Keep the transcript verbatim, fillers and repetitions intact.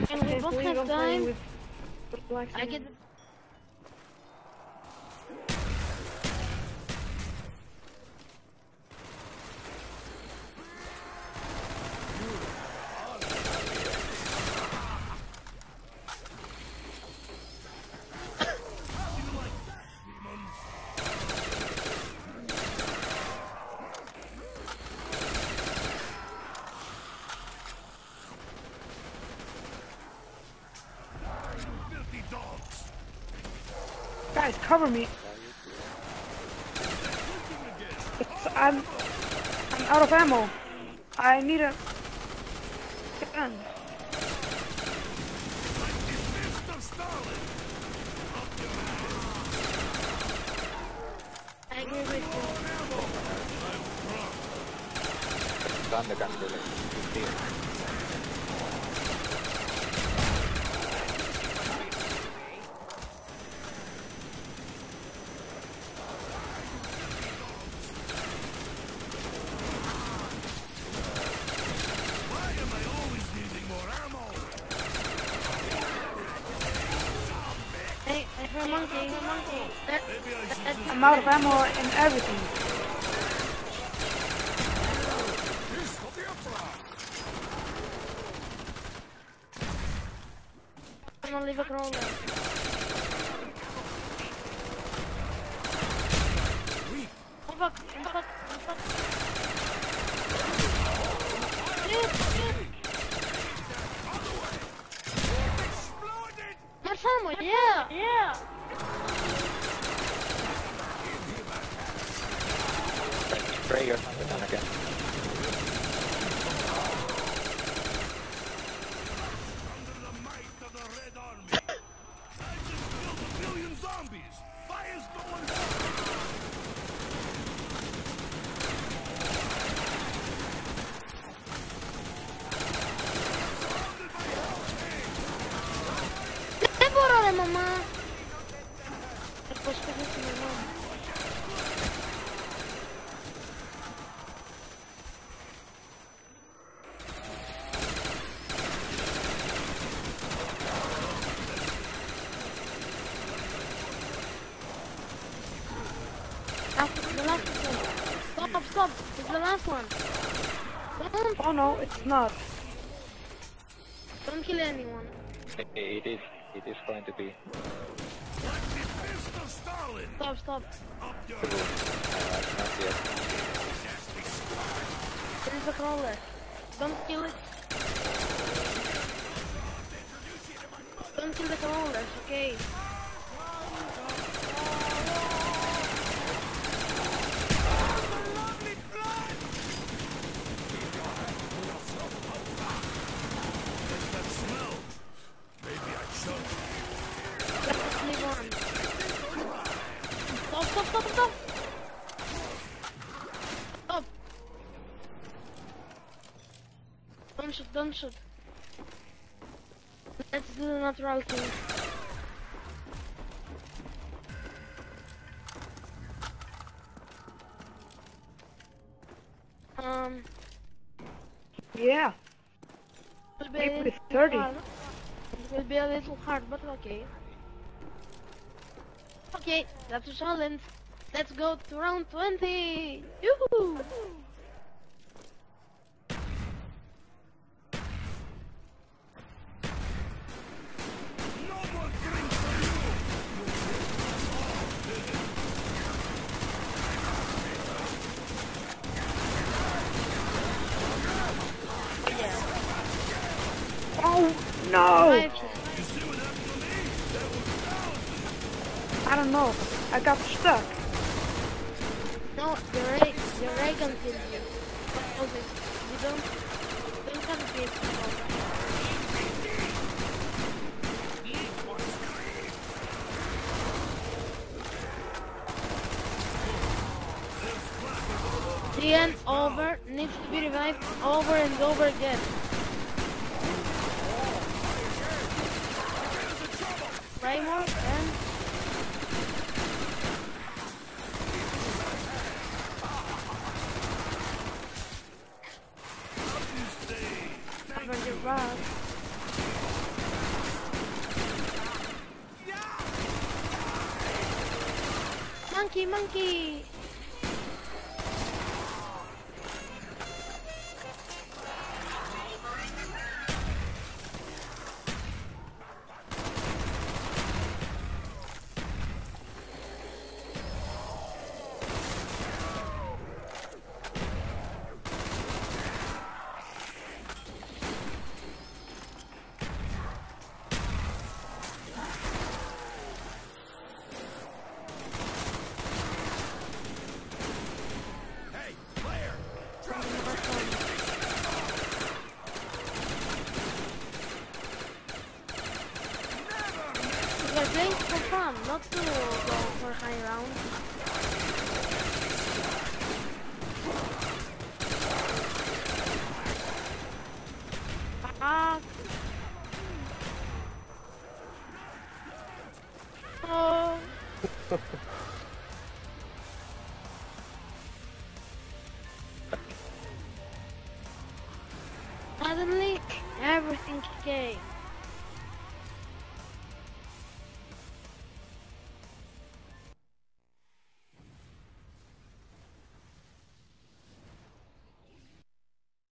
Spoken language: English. And we both have time. I get. Guys, cover me. It's, I'm, I'm out of ammo. I need a gun. I agree with you. Done the gun delay. I'm out of ammo and everything. I'm gonna leave a crawler. Oh fuck, oh fuck, oh fuck. Dude, dude. That's ammo, yeah, yeah. Spray your gun again. Under the might of the Red Army. I just killed a million zombies. Fire's going down. Don't worry, Mama. It was for you, Mama. Stop, stop, it's the last one. Don't. Oh no, it's not. Don't kill anyone. It is, it is going to be. Stop, stop. There's a crawler. Don't kill it. Don't kill the crawlers, okay? Stop, stop, stop! Don't shoot, don't shoot. Let's do the natural thing. Um... Yeah! It will be thirty. Hard. It will be a little hard, but okay. Okay, that's a challenge. Let's go to round twenty! Yoo-hoo! Yeah. Oh no! I don't know, I got stuck. No, the ray, the ray gun killed you. What was it? You don't, you don't have a base control. The end over needs to be revived over and over again. Raymore and... Run your rock. monkey, monkey. Not to go for high round. Suddenly everything came.